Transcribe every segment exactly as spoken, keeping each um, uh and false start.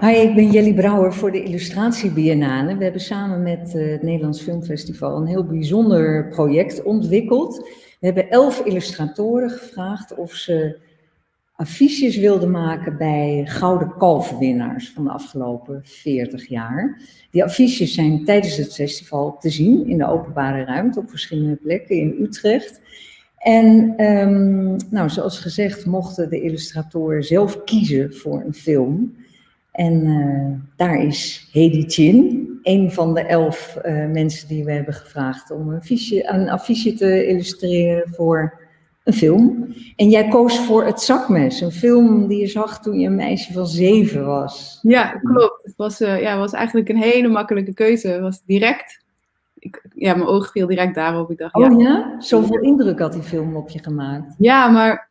Hi, ik ben Jelle Brouwer voor de Illustratie Biënnale. We hebben samen met het Nederlands Filmfestival een heel bijzonder project ontwikkeld. We hebben elf illustratoren gevraagd of ze affiches wilden maken bij Gouden Kalfwinnaars van de afgelopen veertig jaar. Die affiches zijn tijdens het festival te zien in de openbare ruimte op verschillende plekken in Utrecht. En um, nou, zoals gezegd mochten de illustratoren zelf kiezen voor een film. En uh, daar is Hedy Tjin, een van de elf uh, mensen die we hebben gevraagd om een affiche, een affiche te illustreren voor een film. En jij koos voor Het Zakmes, een film die je zag toen je een meisje van zeven was. Ja, klopt. Het was, uh, ja, was eigenlijk een hele makkelijke keuze. Het was direct. Ik, ja, mijn oog viel direct daarop. Ik dacht, oh ja? ja? Zoveel indruk had die film op je gemaakt. Ja, maar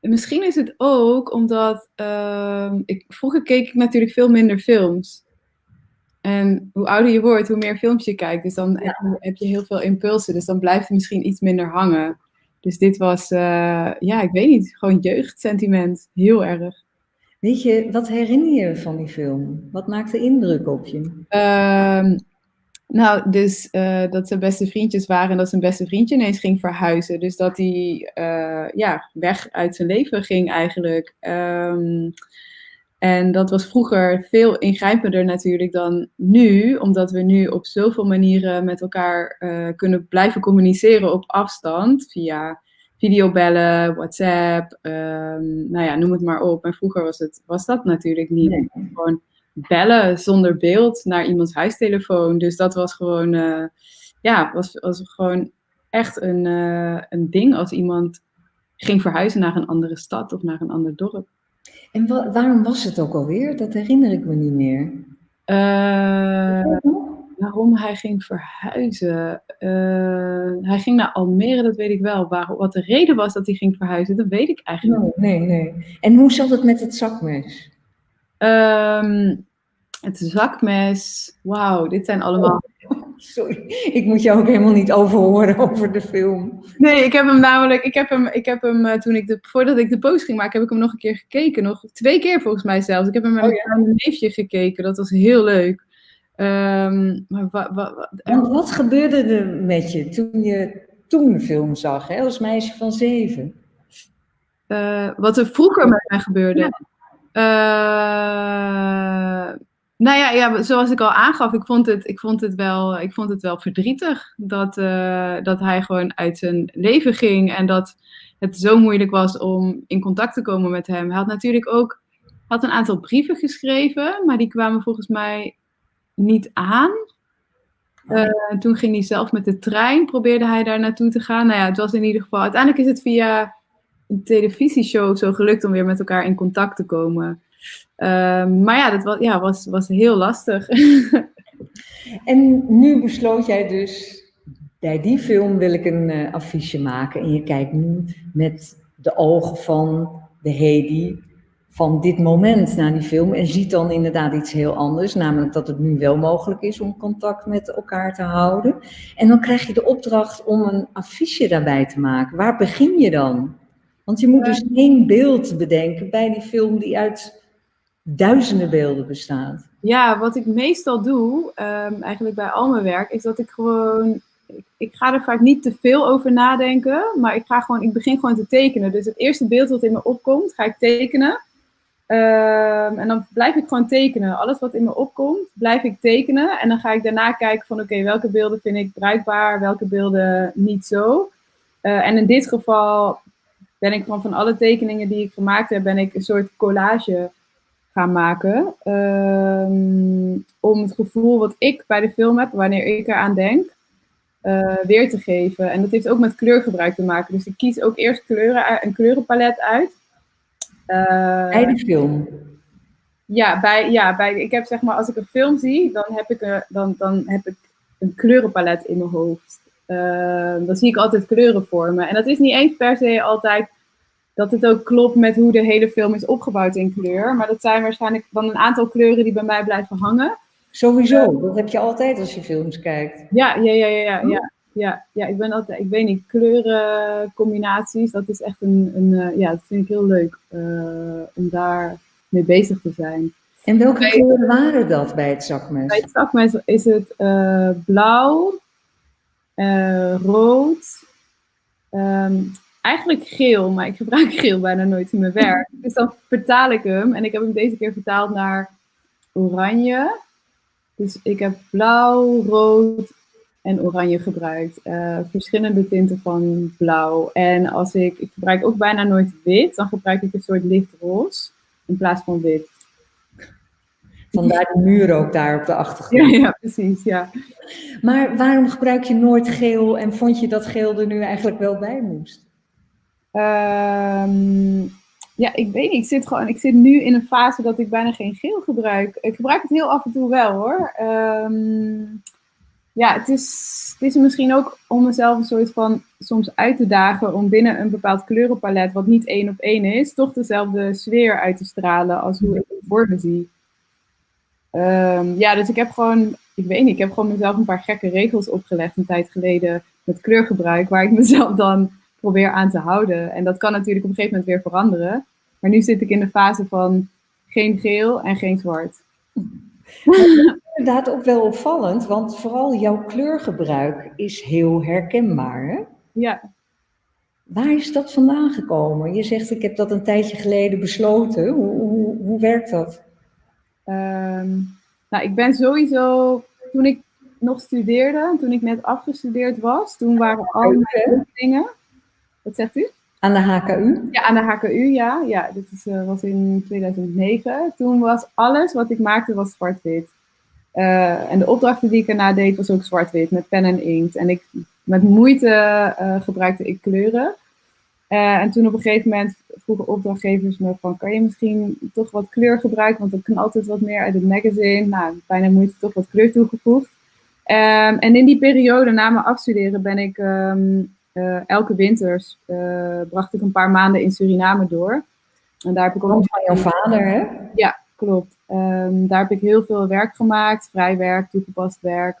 misschien is het ook omdat uh, ik, vroeger keek ik natuurlijk veel minder films. En hoe ouder je wordt, hoe meer films je kijkt. Dus dan ja. heb je heel veel impulsen. Dus dan blijft het misschien iets minder hangen. Dus dit was, uh, ja, ik weet niet, gewoon jeugdsentiment. Heel erg. Weet je, wat herinner je van die film? Wat maakte indruk op je? Uh, nou, dus uh, dat ze beste vriendjes waren en dat zijn beste vriendje ineens ging verhuizen. Dus dat hij uh, ja, weg uit zijn leven ging eigenlijk. Um, en dat was vroeger veel ingrijpender natuurlijk dan nu. Omdat we nu op zoveel manieren met elkaar uh, kunnen blijven communiceren op afstand. Via videobellen, WhatsApp, um, nou ja, noem het maar op. En vroeger was, het, was dat natuurlijk niet. Nee. Gewoon bellen zonder beeld naar iemands huistelefoon. Dus dat was gewoon, uh, ja, was, was gewoon echt een, uh, een ding als iemand ging verhuizen naar een andere stad of naar een ander dorp. En wa waarom was het ook alweer? Dat herinner ik me niet meer. Uh, waarom hij ging verhuizen? Uh, hij ging naar Almere, dat weet ik wel. Waarom, wat de reden was dat hij ging verhuizen, dat weet ik eigenlijk niet. Nee, nee. En hoe zat het met Het Zakmes? Um, het zakmes, wauw, dit zijn allemaal... Oh, sorry, ik moet jou ook helemaal niet overhoren over de film. Nee, ik heb hem namelijk, ik heb hem, ik heb hem toen ik de, voordat ik de post ging maken, heb ik hem nog een keer gekeken. Nog twee keer volgens mij zelfs. Ik heb hem met oh, ja. mijn neefje gekeken, dat was heel leuk. Um, maar wa, wa, wa, en... Wat gebeurde er met je toen je toen de film zag, hè, als meisje van zeven? Uh, wat er vroeger met mij gebeurde? Ja. Uh, nou ja, ja, zoals ik al aangaf, ik vond het, ik vond het, wel, ik vond het wel verdrietig dat, uh, dat hij gewoon uit zijn leven ging en dat het zo moeilijk was om in contact te komen met hem. Hij had natuurlijk ook had een aantal brieven geschreven, maar die kwamen volgens mij niet aan. Uh, toen ging hij zelf met de trein, probeerde hij daar naartoe te gaan. Nou ja, het was in ieder geval, uiteindelijk is het via... een televisieshow zo gelukt om weer met elkaar in contact te komen. Uh, maar ja, dat was, ja, was, was heel lastig. En nu besloot jij dus, bij die film wil ik een uh, affiche maken. En je kijkt nu met de ogen van de Hedy van dit moment naar die film. En ziet dan inderdaad iets heel anders. Namelijk dat het nu wel mogelijk is om contact met elkaar te houden. En dan krijg je de opdracht om een affiche daarbij te maken. Waar begin je dan? Want je moet dus één beeld bedenken bij die film die uit duizenden beelden bestaat. Ja, wat ik meestal doe, um, eigenlijk bij al mijn werk, is dat ik gewoon... Ik, ik ga er vaak niet te veel over nadenken, maar ik, ga gewoon, ik begin gewoon te tekenen. Dus het eerste beeld wat in me opkomt, ga ik tekenen. Um, en dan blijf ik gewoon tekenen. Alles wat in me opkomt, blijf ik tekenen. En dan ga ik daarna kijken van oké, okay, welke beelden vind ik bruikbaar, welke beelden niet zo. Uh, en in dit geval... ben ik gewoon van alle tekeningen die ik gemaakt heb, ben ik een soort collage gaan maken. Um, om het gevoel wat ik bij de film heb, wanneer ik eraan denk, uh, weer te geven. En dat heeft ook met kleurgebruik te maken. Dus ik kies ook eerst kleuren, een kleurenpalet uit. Uh, bij de film? Ja, bij, ja bij, ik heb zeg maar, als ik een film zie, dan heb ik een, dan, dan heb ik een kleurenpalet in mijn hoofd. Uh, dan zie ik altijd kleuren vormen. En dat is niet eens per se altijd dat het ook klopt met hoe de hele film is opgebouwd in kleur. Maar dat zijn waarschijnlijk dan een aantal kleuren die bij mij blijven hangen. Sowieso, uh, dat heb je altijd als je films kijkt. Ja, ja, ja, ja, ja, ja, ja. Ik ben altijd, ik weet niet, kleurencombinaties, dat is echt een, een uh, ja, dat vind ik heel leuk uh, om daar mee bezig te zijn. En welke bij, kleuren waren dat bij het zakmes? Bij het zakmes is het uh, blauw, uh, rood, um, eigenlijk geel, maar ik gebruik geel bijna nooit in mijn werk. Dus dan vertaal ik hem en ik heb hem deze keer vertaald naar oranje. Dus ik heb blauw, rood en oranje gebruikt. Uh, verschillende tinten van blauw. En als ik, ik gebruik ook bijna nooit wit, dan gebruik ik een soort lichtroze in plaats van wit. Vandaar de muur ook daar op de achtergrond. Ja, ja, precies, ja. Maar waarom gebruik je nooit geel en vond je dat geel er nu eigenlijk wel bij moest? Um, ja, ik weet niet. Ik zit, gewoon, ik zit nu in een fase dat ik bijna geen geel gebruik. Ik gebruik het heel af en toe wel, hoor. Um, ja, het is, het is misschien ook om mezelf een soort van soms uit te dagen om binnen een bepaald kleurenpalet, wat niet één op één is, toch dezelfde sfeer uit te stralen als hoe ik het voor me zie. Um, ja, dus ik heb gewoon, ik weet niet, ik heb gewoon mezelf een paar gekke regels opgelegd een tijd geleden met kleurgebruik, waar ik mezelf dan probeer aan te houden. En dat kan natuurlijk op een gegeven moment weer veranderen. Maar nu zit ik in de fase van geen geel en geen zwart. Dat is inderdaad ook wel opvallend, want vooral jouw kleurgebruik is heel herkenbaar, hè? Ja. Waar is dat vandaan gekomen? Je zegt, ik heb dat een tijdje geleden besloten. Hoe, hoe, hoe werkt dat? Um, nou, ik ben sowieso, toen ik nog studeerde, toen ik net afgestudeerd was, toen waren al mijn dingen. Wat zegt u? Aan de H K U? Ja, aan de H K U, ja. Ja, dit is, uh, was in tweeduizend negen. Toen was alles wat ik maakte, was zwart-wit. Uh, en de opdrachten die ik erna deed, was ook zwart-wit, met pen en inkt. En ik, met moeite uh, gebruikte ik kleuren. Uh, en toen op een gegeven moment vroegen opdrachtgevers me van, kan je misschien toch wat kleur gebruiken, want dan kan altijd wat meer uit het magazine. Nou, bijna moeite toch wat kleur toegevoegd. Um, en in die periode na mijn afstuderen ben ik, um, uh, elke winters uh, bracht ik een paar maanden in Suriname door. En daar heb ik ook oh, van jouw vader, hè? Ja, klopt. Um, daar heb ik heel veel werk gemaakt, vrij werk, toegepast werk.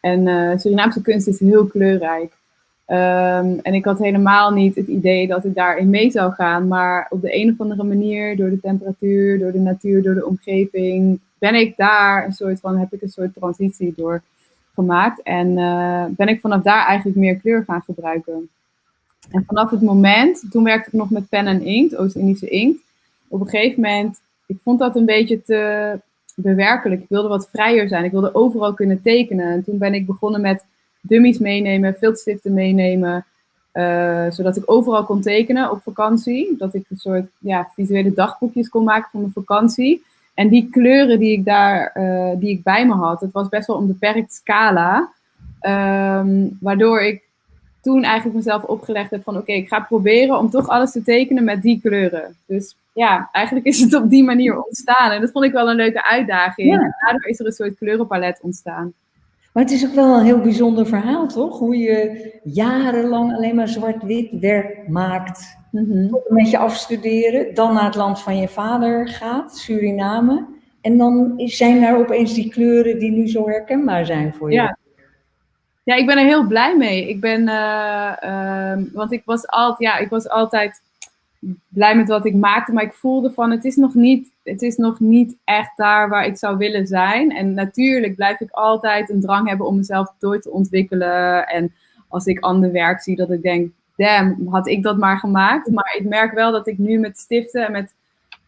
En uh, Surinaamse kunst is heel kleurrijk. Um, en ik had helemaal niet het idee dat ik daarin mee zou gaan, maar op de een of andere manier, door de temperatuur, door de natuur, door de omgeving, ben ik daar een soort van, heb ik een soort transitie door gemaakt en uh, ben ik vanaf daar eigenlijk meer kleur gaan gebruiken. En vanaf het moment, toen werkte ik nog met pen en inkt, Oost-Indische inkt, op een gegeven moment, ik vond dat een beetje te bewerkelijk, ik wilde wat vrijer zijn, ik wilde overal kunnen tekenen en toen ben ik begonnen met dummies meenemen, viltstiften meenemen, uh, zodat ik overal kon tekenen op vakantie. Dat ik een soort ja, visuele dagboekjes kon maken van mijn vakantie. En die kleuren die ik, daar, uh, die ik bij me had, het was best wel een beperkt scala. Um, waardoor ik toen eigenlijk mezelf opgelegd heb van oké, okay, ik ga proberen om toch alles te tekenen met die kleuren. Dus ja, eigenlijk is het op die manier ontstaan. En dat vond ik wel een leuke uitdaging. Ja. En daardoor is er een soort kleurenpalet ontstaan. Maar het is ook wel een heel bijzonder verhaal, toch? Hoe je jarenlang alleen maar zwart-wit werk maakt. Mm-hmm. Tot een beetje afstuderen. Dan naar het land van je vader gaat, Suriname. En dan zijn daar opeens die kleuren die nu zo herkenbaar zijn voor je. Ja, ja ik ben er heel blij mee. Ik ben, uh, uh, want ik was, al, ja, ik was altijd blij met wat ik maakte. Maar ik voelde van, het is nog niet... Het is nog niet echt daar waar ik zou willen zijn. En natuurlijk blijf ik altijd een drang hebben om mezelf door te ontwikkelen. En als ik ander werk zie dat ik denk, damn, had ik dat maar gemaakt. Maar ik merk wel dat ik nu met stiften en met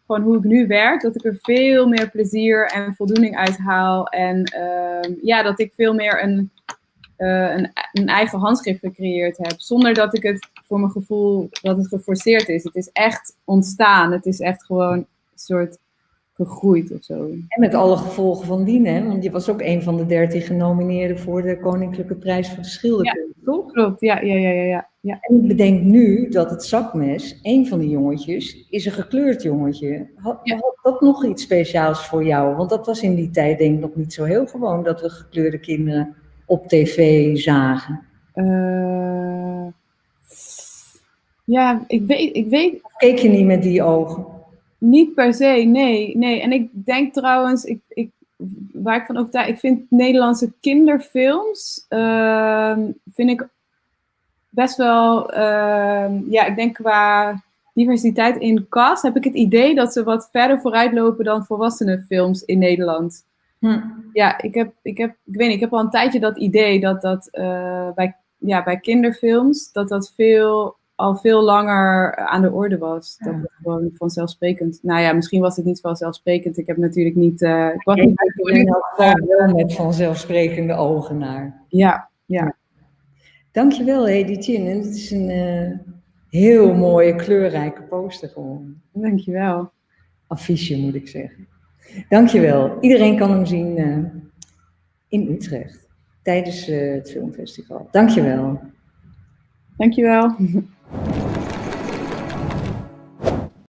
gewoon hoe ik nu werk, dat ik er veel meer plezier en voldoening uit haal. En uh, ja, dat ik veel meer een, uh, een, een eigen handschrift gecreëerd heb. Zonder dat ik het voor mijn gevoel, dat het geforceerd is. Het is echt ontstaan. Het is echt gewoon een soort... gegroeid of zo. En met alle gevolgen van dien, hè? Want je was ook een van de dertien genomineerden voor de Koninklijke Prijs van Schilderkunst, ja, toch? Klopt, ja, ja, ja, ja, ja. En ik bedenk nu dat het zakmes, een van de jongetjes, is een gekleurd jongetje. Had, ja. had dat nog iets speciaals voor jou? Want dat was in die tijd denk ik nog niet zo heel gewoon dat we gekleurde kinderen op tv zagen. Uh, ja, ik weet, ik weet... Keek je niet met die ogen? Niet per se, nee, nee. En ik denk trouwens, ik, ik, waar ik van overtuigd, ik vind Nederlandse kinderfilms, uh, vind ik best wel, uh, ja, ik denk qua diversiteit in cast heb ik het idee dat ze wat verder vooruitlopen dan volwassenenfilms in Nederland. Hm. Ja, ik heb, ik heb, ik weet niet, ik heb al een tijdje dat idee dat dat uh, bij, ja, bij kinderfilms dat dat veel, al veel langer aan de orde was. Ja. Dat het gewoon vanzelfsprekend. Nou ja, misschien was het niet vanzelfsprekend. Ik heb natuurlijk niet. Uh, ik was niet wel met vanzelfsprekende ogen naar. Ja, ja. Dankjewel, Hedy Tjin. En het is een uh, heel mooie, kleurrijke poster gewoon. Dankjewel. Affiche moet ik zeggen. Dankjewel. Iedereen kan hem zien uh, in Utrecht tijdens uh, het filmfestival. Dankjewel. Dankjewel.